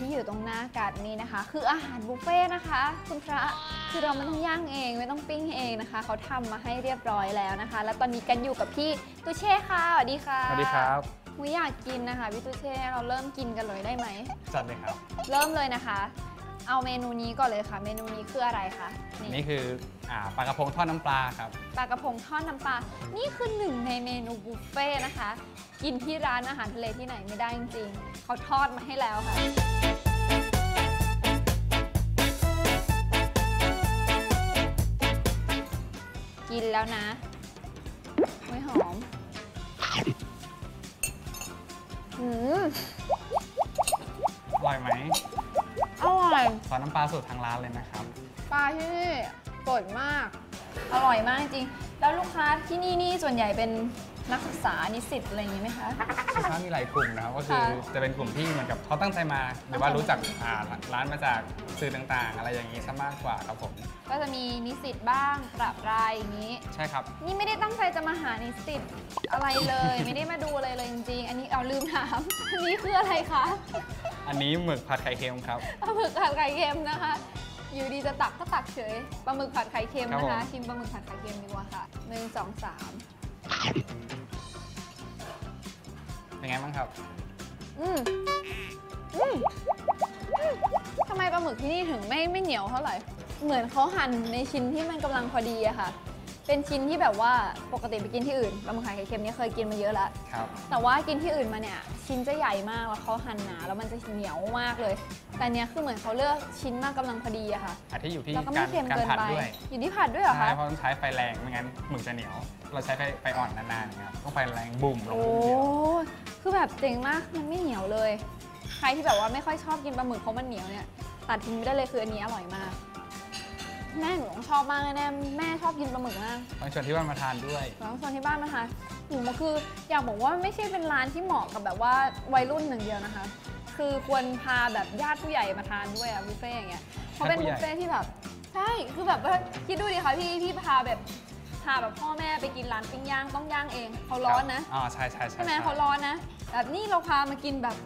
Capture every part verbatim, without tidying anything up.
ที่อยู่ตรงหน้ากัดนี้นะคะคืออาหารบุฟเฟ่นะคะคุณพระคือเราไม่ต้องย่างเองไม่ต้องปิ้งเองนะคะเขาทำมาให้เรียบร้อยแล้วนะคะและตอนนี้กันอยู่กับพี่ตุเช่ค่ะสวัสดีค่ะสวัสดีครับมุ้ยอยากกินนะคะพี่ตุเช่เราเริ่มกินกันเลยได้ไหมจัดเลยครับเริ่มเลยนะคะเอาเมนูนี้ก่อนเลยค่ะเมนูนี้คืออะไรคะนี่คือปลากระพงทอดน้ำปลาครับปลากระพงทอดน้ำปลานี่คือหนึ่งในเมนูบุฟเฟ่นะคะกินที่ร้านอาหารทะเลที่ไหนไม่ได้จริงๆเขาทอดมาให้แล้วค่ะกินแล้วนะไม่หอมอืมอร่อยไหมอร่อยซอสน้ำปลาสูตรทางร้านเลยนะครับปลาที่นี่สดมากอร่อยมากจริงแล้วลูกค้าที่นี่นี่ส่วนใหญ่เป็นนักศึกษานิสิตอะไรอย่างนี้ไหมคะลูกค้ามีหลายกลุ่มนะครับก็คือจะเป็นกลุ่มที่เหมือนกับเขาตั้งใจมาหรือว่ารู้จักร้านมาจากสื่อต่างๆอะไรอย่างนี้ซะมากกว่าครับผมก็จะมีนิสิตบ้างประปรายอย่างนี้ใช่ครับนี่ไม่ได้ตั้งใจจะมาหานิสิตอะไรเลยไม่ได้มาดูอะไรเลยจริงๆอันนี้เอาลืมถามอันนี้คืออะไรคะอันนี้หมึกผัดไข่เค็มครับหมึกผัดไข่เค็มนะคะอยู่ดีจะตักก็ตักเฉยปลาหมึกผัดไข่เค็มนะคะชิมปลาหมึกผัดไข่เค็มดีกว่าค่ะหนึ่งสองสามเป็นไงบ้างครับอืมอืมทำไมปลาหมึกที่นี่ถึงไม่ไม่เหนียวเท่าไหร่เหมือนเขาหั่นในชิ้นที่มันกำลังพอดีอะค่ะเป็นชิ้นที่แบบว่าปกติไปกินที่อื่นปลาหมึกไข่เค็มนี่เคยกินมาเยอะแล้วแต่ว่ากินที่อื่นมาเนี่ยชิ้นจะใหญ่มากแล้วเขาหั่นหนาแล้วมันจะเหนียวมากเลยแต่เนี้ยคือเหมือนเขาเลือกชิ้นมากกำลังพอดีอะค่ะอาจจะอยู่ที่การผัดด้วยอยู่ที่ผัดด้วยเหรอคะใช่เพราะต้องใช้ไฟแรงไม่งั้นหมึกจะเหนียวเราใช้ไฟไฟอ่อนนานๆครับต้องไฟแรงบุ่มลงทีเดียวคือแบบเจ๋งมากมันไม่เหนียวเลยใครที่แบบว่าไม่ค่อยชอบกินปลาหมึกเพราะมันเหนียวเนี่ยตัดทิ้งไม่ได้เลยคืออันนี้อร่อยมากแม่หนูชอบมากเลยแม่แม่ชอบกินปลาหมึกมากต้องชวนที่บ้านมาทานด้วยต้องชวนที่บ้านมาทานหนูมันคืออยากบอกว่าไม่ใช่เป็นร้านที่เหมาะกับแบบว่าวัยรุ่นหนึ่งเดียวนะคะคือควรพาแบบญาติผู้ใหญ่มาทานด้วยอะบุฟเฟ่อย่างเงี้ยเพราะเป็นบุฟเฟ่ที่แบบใช่คือแบบว่าคิดดูดิค่ะพี่พี่พาแบบพาแบบพ่อแม่ไปกินร้านปิ้งย่างต้องย่างเองเขาร้อนนะอ๋อใช่ใช่ใช่ไหมเขาร้อนนะแบบนี่เราพามากินแบบ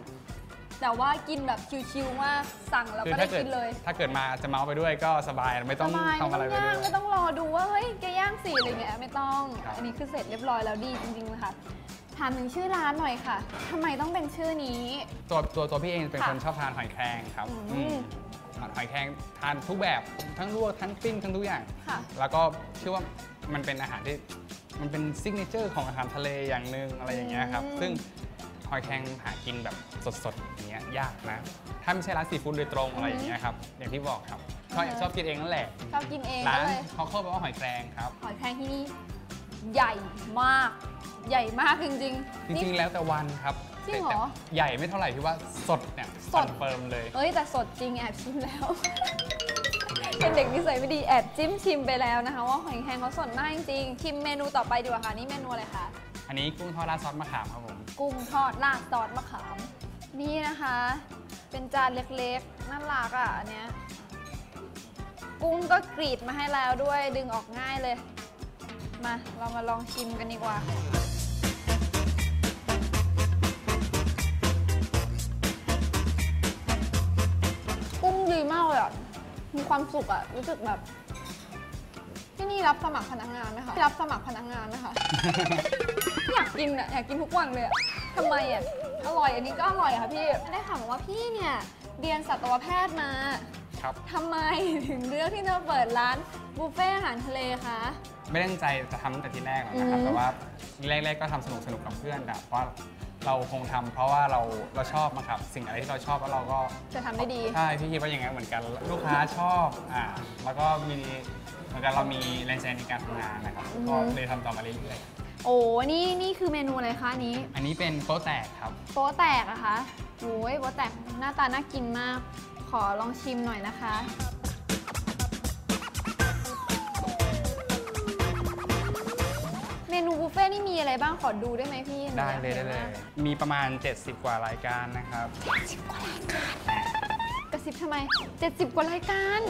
แต่ว่ากินแบบชิวๆว่าสั่งแล้วก็ได้กินเลยถ้าเกิดมาจะเมาไปด้วยก็สบายไม่ต้องทำอะไรไปด้วยไม่ต้องรอดูว่าเฮ้ยแกย่างสิอะไรเงี้ยไม่ต้องอันนี้คือเสร็จเรียบร้อยแล้วดีจริงๆนะคะถามถึงชื่อร้านหน่อยค่ะทำไมต้องเป็นชื่อนี้ตัวตัวตัวพี่เองเป็นคนชอบทานหอยแครงครับหอยแครงทานทุกแบบทั้งลวกทั้งปิ้งทั้งทุกอย่างแล้วก็เชื่อว่ามันเป็นอาหารที่มันเป็นซิกเนเจอร์ของอาหารทะเลอย่างหนึ่งอะไรอย่างเงี้ยครับซึ่งหอยแครงหากินแบบสดๆอย่างเงี้ยยากนะถ้าไม่ใช่ร้านซีฟู้ดโดยตรงอะไรอย่างเงี้ยครับอย่างที่บอกครับชอบกินเองนั่นแหละชอบกินเองร้านเขาเข้าไปว่าหอยแครงครับหอยแครงที่นี่ใหญ่มากใหญ่มากจริงจริงจริงแล้วแต่วันครับจริงเหรอใหญ่ไม่เท่าไหร่ที่ว่าสดเนี่ยสดเฟิร์มเลยเอ้ยแต่สดจริงแอบชิมแล้วเป็นเด็กนิสัยไม่ดีแอบจิ้มชิมไปแล้วนะคะว่าหอยแครงเขาสดมากจริงๆชิมเมนูต่อไปดีกว่าค่ะนี่เมนูอะไรคะอันนี้กุ้งทอดราดซอสมะขามครับผมกุ้งทอดราดซอสมะขามนี่นะคะเป็นจานเล็กๆน่ารักอ่ะอันเนี้ยกุ้งก็กรีดมาให้แล้วด้วยดึงออกง่ายเลยมาเรามาลองชิมกันดีกว่ากุ้งดีมากเลยอ่ะมีความสุขอ่ะรู้สึกแบบที่นี่รับสมัครพนักงานไหมคะรับสมัครพนักงานไหมคะ อยากกินอ่ะอยากกินทุกวันเลยอ่ะทำไมอ่ะอร่อยอันนี้ก็อร่อยค่ะพี่ได้ข่าวว่าพี่เนี่ยเรียนสัตวแพทย์มาครับทำไมถึงเลือกที่จะเปิดร้านบุฟเฟ่อาหารทะเลคะไม่ตั้งใจจะทำแต่ทีแรกหรอกนะครับแต่ว่าแรกๆก็ทำสนุกสนุกกับเพื่อนแต่ว่าเราคงทำเพราะว่าเราเราชอบนะครับสิ่งอะไรที่เราชอบแล้วเราก็จะทำได้ดีใช่พี่คิดว่าอย่างนั้นเหมือนกันลูกค้าชอบอ่าแล้วก็มีเหมือนกันเรามีแรงใจในการทำงานนะครับก็เลยทำต่อมาเรื่อยๆโอ้นี่นี่คือเมนูอะไรคะนี้อันนี้เป็นโป๊แตกครับโป๊แตกอะคะโอ้ยโป๊แตกหน้าตาน่ากินมากขอลองชิมหน่อยนะคะเมนูบุฟเฟ่นี่มีอะไรบ้างขอดูได้ไหมพี่ได้เลยได้เลยมีประมาณเจ็ดสิบกว่ารายการนะครับเจ็ดสิบกว่ารายการกระซิบทำไมเจ็ดสิบกว่ารายการ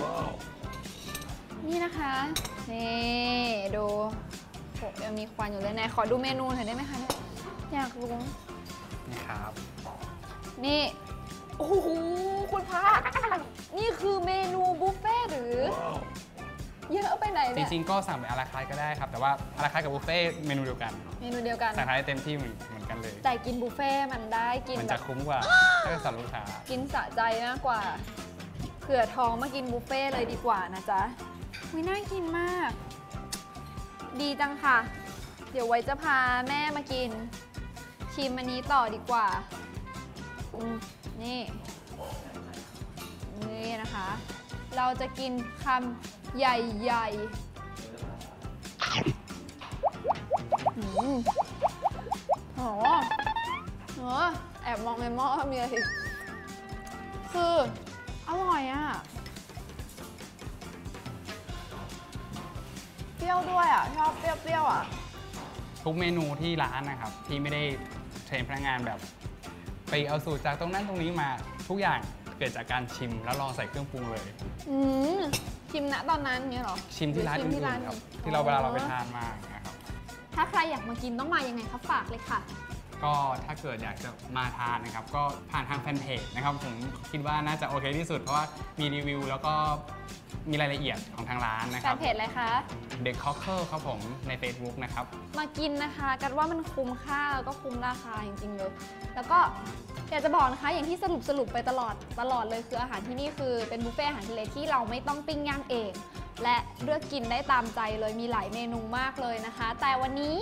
นี่นะคะนี่ดูโหยังมีควันอยู่เลยนะขอดูเมนูหน่อยได้ไหมคะอยากรู้นี่ครับนี่ โอ้โหคุณพระนี่คือเมนูบุฟเฟ่หรือ wow. เยอะไปไหนเนี่ยจริงๆก็สั่งเป็นอาราคาร์ทก็ได้ครับแต่ว่าอาราคาร์ทกับบุฟเฟ่เมนูเดียวกันเมนูเดียวกันสั่งให้เต็มที่เหมือนกันเลยแต่กินบุฟเฟ่มันได้กินมันจะคุ้มกว่าถ้าสั่งลูกค้ากินสะใจมากกว่าเผื่อท้องมากินบุฟเฟ่เลยดีกว่านะจ๊ะวิน่ากินมากดีจังค่ะเดี๋ยวไว้จะพาแม่มากินชิมอันนี้ต่อดีกว่านี่นี่นะคะเราจะกินคำใหญ่ๆหืมโหเออแอบมองในหม้อมีอะไรคืออร่อยอ่ะเปรี้ยวด้วยอ่ะชอบเปรี้ยวๆอ่ะทุกเมนูที่ร้านนะครับที่ไม่ได้เทรนพนักงานแบบไปเอาสูตรจากตรงนั้นตรงนี้มาทุกอย่างเกิดจากการชิมแล้วลองใส่เครื่องปรุงเลยอืมชิมณตอนนั้นเนี้ยหรอชิมที่ร้านที่ร้านครับที่เราเวลาเราไปทานมากนะครับถ้าใครอยากมากินต้องมายังไงครับฝากเลยค่ะก็ถ้าเกิดอยากจะมาทานนะครับก็ผ่านทางแฟนเพจนะครับผมคิดว่าน่าจะโอเคที่สุดเพราะว่ามีรีวิวแล้วก็มีรายละเอียดของทางร้านนะครับแฟนเพจอะไรคะ The Cocker ครับผมใน Facebook นะครับมากินนะคะกันว่ามันคุ้มค่าก็คุ้มราคาจริงๆเลยแล้วก็อยากจะบอกนะคะอย่างที่สรุปสรุปไปตลอดตลอดเลยคืออาหารที่นี่คือเป็นบุฟเฟ่อาหารทะเลที่เราไม่ต้องปิ้งย่างเองและเลือกกินได้ตามใจเลยมีหลายเมนูมากเลยนะคะแต่วันนี้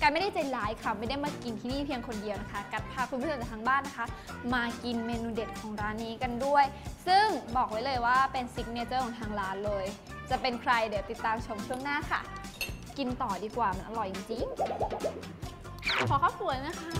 กันไม่ได้ใจร้ายค่ะไม่ได้มากินที่นี่เพียงคนเดียวนะคะกัดพาคุณผู้ชมจากทางบ้านนะคะมากินเมนูเด็ดของร้านนี้กันด้วยซึ่งบอกไว้เลยว่าเป็นซิกเนเจอร์ของทางร้านเลยจะเป็นใครเดี๋ยวติดตามชมช่วงหน้าค่ะกินต่อดีกว่ามันอร่อยจริงๆขอข้าวสวยนะคะ